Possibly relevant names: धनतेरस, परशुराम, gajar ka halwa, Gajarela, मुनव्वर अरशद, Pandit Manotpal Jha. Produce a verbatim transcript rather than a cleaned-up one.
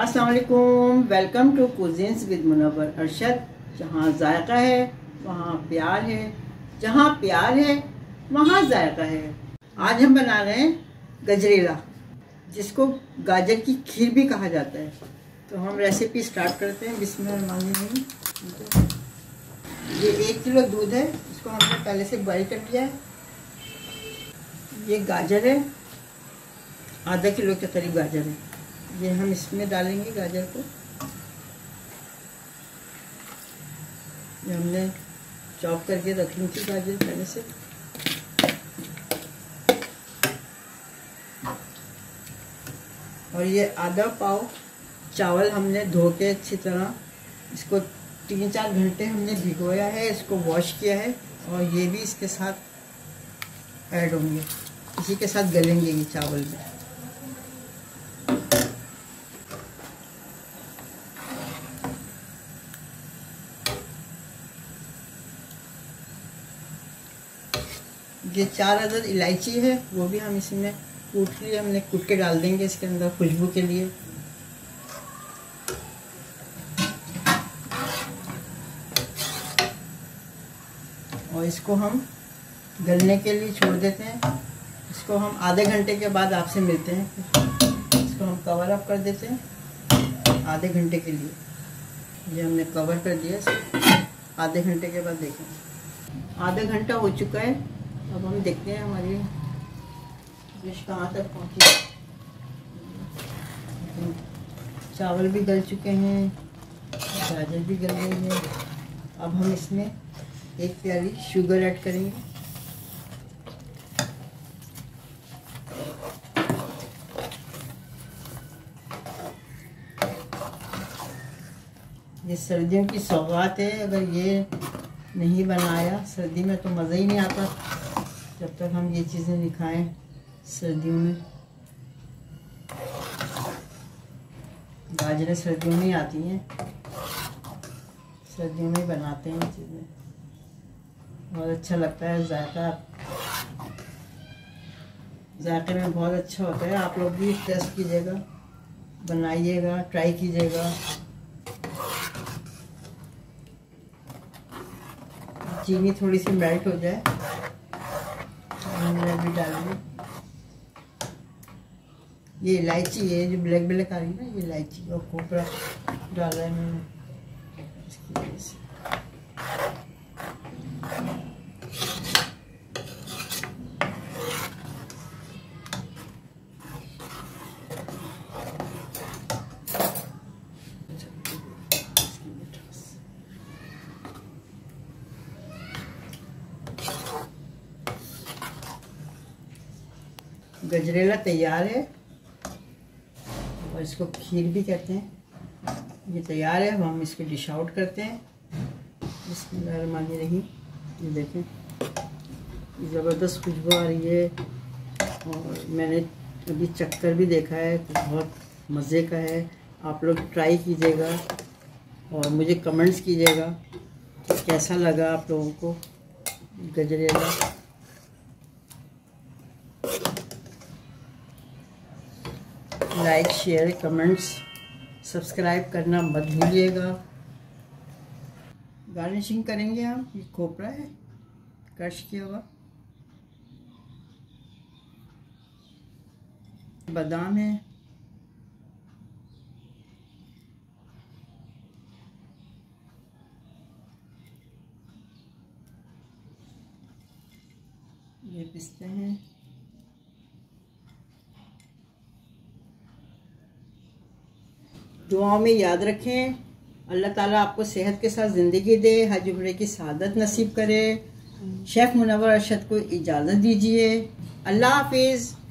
अस्सलाम वालेकुम, welcome to cuisines with मुनव्वर अरशद। जहाँ जायका है वहाँ प्यार है, जहाँ प्यार है वहाँ जायका है। आज हम बना रहे हैं गजरेला, जिसको गाजर की खीर भी कहा जाता है। तो हम रेसिपी स्टार्ट करते हैं। बिस्मिल्लाह। ये एक किलो दूध है, इसको हमने पहले से बॉइल कर लिया है। ये गाजर है, आधा किलो के करीब गाजर है। ये हम इसमें डालेंगे गाजर को। ये हमने चॉप करके रख ली थी गाजर पहले से। और ये आधा पाव चावल हमने धो के अच्छी तरह इसको तीन चार घंटे हमने भिगोया है, इसको वॉश किया है। और ये भी इसके साथ ऐड होंगे, इसी के साथ गलेंगे ये चावल भी। ये चार अदद इलायची है, वो भी हम इसमें कूट लिए, हमने कूट के डाल देंगे इसके अंदर खुशबू के लिए। और इसको हम गलने के लिए छोड़ देते हैं। इसको हम आधे घंटे के बाद आपसे मिलते हैं। इसको हम कवर अप कर देते हैं आधे घंटे के लिए। ये हमने कवर कर दिया इसको, आधे घंटे के बाद देखेंगे। आधा घंटा हो चुका है, अब हम देखते हैं हमारी डिश कहाँ तक पहुँची। चावल भी गल चुके हैं, गाजर भी गल गई है। अब हम इसमें एक प्याली शुगर ऐड करेंगे। ये सर्दियों की सौगात है, अगर ये नहीं बनाया सर्दी में तो मज़ा ही नहीं आता जब तक हम ये चीज़ें नहीं खाएं सर्दियों में। गाजरें सर्दियों में आती हैं, सर्दियों में बनाते हैं ये चीज़ें, बहुत अच्छा लगता है। जायका जायके में बहुत अच्छा होता है। आप लोग भी टेस्ट कीजिएगा, बनाइएगा, ट्राई कीजिएगा। चीनी थोड़ी सी मेल्ट हो जाए हमने भी डाल दी। ये इलायची है जो ब्लैक ब्लैक आ रही है ना, ये इलायची और कोपरा डाला है मैंने इसकी वजह से। गजरेला तैयार है, और इसको खीर भी कहते हैं। ये तैयार है, हम इसको डिश आउट करते हैं। बिस्मिल्लाहिर्रहमानिर्रहीम। ये देखें, ज़बरदस्त खुशबू आ रही है। और मैंने अभी चक्कर भी देखा है, तो बहुत मज़े का है। आप लोग ट्राई कीजिएगा और मुझे कमेंट्स कीजिएगा कि कैसा लगा आप लोगों को gajrela. Like, share, comments, subscribe करना मत भूलिएगा। गार्निशिंग करेंगे हम। ये खोपरा है क्रश किया हुआ, बादाम है, ये पिस्ते हैं, दुआओं में याद रखें। अल्लाह ताला आपको सेहत के साथ ज़िंदगी दे, हज उम्रे की सआदत नसीब करे। शेफ़ मुनव्वर अरशद को इजाज़त दीजिए। अल्लाह हाफिज़।